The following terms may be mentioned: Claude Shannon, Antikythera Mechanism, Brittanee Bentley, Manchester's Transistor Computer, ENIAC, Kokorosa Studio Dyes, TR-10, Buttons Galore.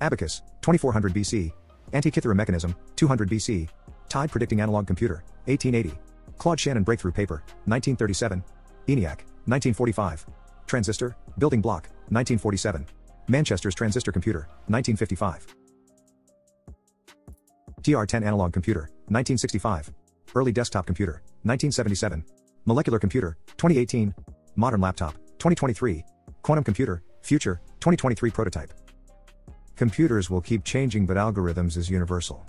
Abacus, 2400 BC. Antikythera Mechanism, 200 BC. Tide Predicting Analog Computer, 1880. Claude Shannon Breakthrough Paper, 1937. ENIAC, 1945. Transistor, Building Block, 1947. Manchester's Transistor Computer, 1955. TR-10 Analog Computer, 1965. Early Desktop Computer, 1977. Molecular Computer, 2018. Modern Laptop, 2023. Quantum Computer, Future, 2023 Prototype. Computers will keep changing, but algorithms is universal.